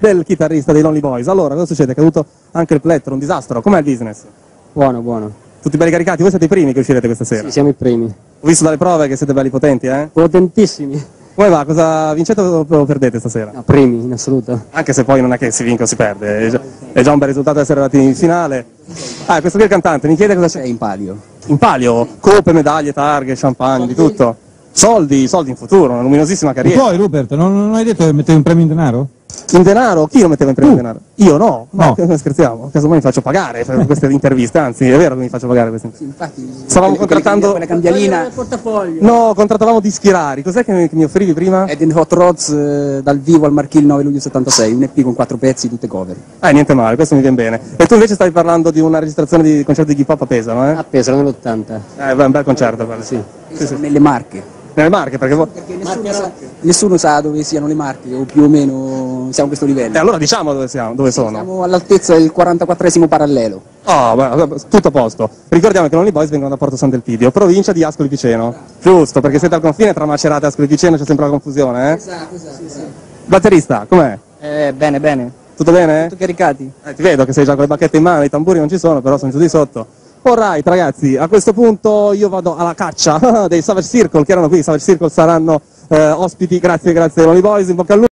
del chitarrista dei Lonely Boys. Allora, cosa succede? È caduto anche il plettro, un disastro. Com'è il business? Buono, buono. Tutti belli caricati? Voi siete i primi che uscirete questa sera? Sì, siamo i primi. Ho visto dalle prove che siete belli potenti, eh? Potentissimi. Come va? Cosa vincete o perdete stasera? No, primi, in assoluto. Anche se poi non è che si vinca o si perde, è già un bel risultato essere arrivati in finale. Ah, questo qui è il cantante, mi chiede cosa c'è in palio. In palio? Coppe, medaglie, targhe, champagne, di tutto. Soldi, soldi in futuro, una luminosissima carriera. Poi Rupert, non hai detto che mettevi un premio in denaro? In denaro? Chi lo metteva in premio in denaro? Io no, ma no. Scherziamo, casomai mi faccio pagare per queste interviste, anzi è vero che mi faccio pagare queste interviste. Sì, infatti, stavamo contrattando... Quella cambialina... No, contrattavamo dischi rari, cos'è che mi offrivi prima? È in Hot Rods dal vivo al Marche il 9 luglio 76, un EP con 4 pezzi, tutte cover. Niente male, questo mi viene bene. E tu invece stavi parlando di una registrazione di concerto di hip hop a Pesaro, eh? A Pesaro, nell'80. Un bel concerto, vale. Sì. Sì. Nelle Marche. Nelle Marche, perché nessuno sa dove siano le Marche, o più o meno siamo a questo livello. E allora diciamo dove siamo, dove sono. Siamo all'altezza del 44esimo parallelo. Oh, beh, tutto a posto. Ricordiamo che i Lonely Boys vengono da Porto Sant'Elpidio, provincia di Ascoli Piceno. Esatto. Giusto, perché siete al confine tra Macerata e Ascoli Piceno, c'è sempre la confusione, eh? Esatto. Batterista, com'è? Bene. Tutto bene? Tutto caricati. Ti vedo che sei già con le bacchette in mano, i tamburi non ci sono, però sono giù di sotto. Alright ragazzi, a questo punto io vado alla caccia dei Savage Circle che erano qui. I Savage Circle saranno ospiti, grazie ai Lonely Boys, in bocca al lupo.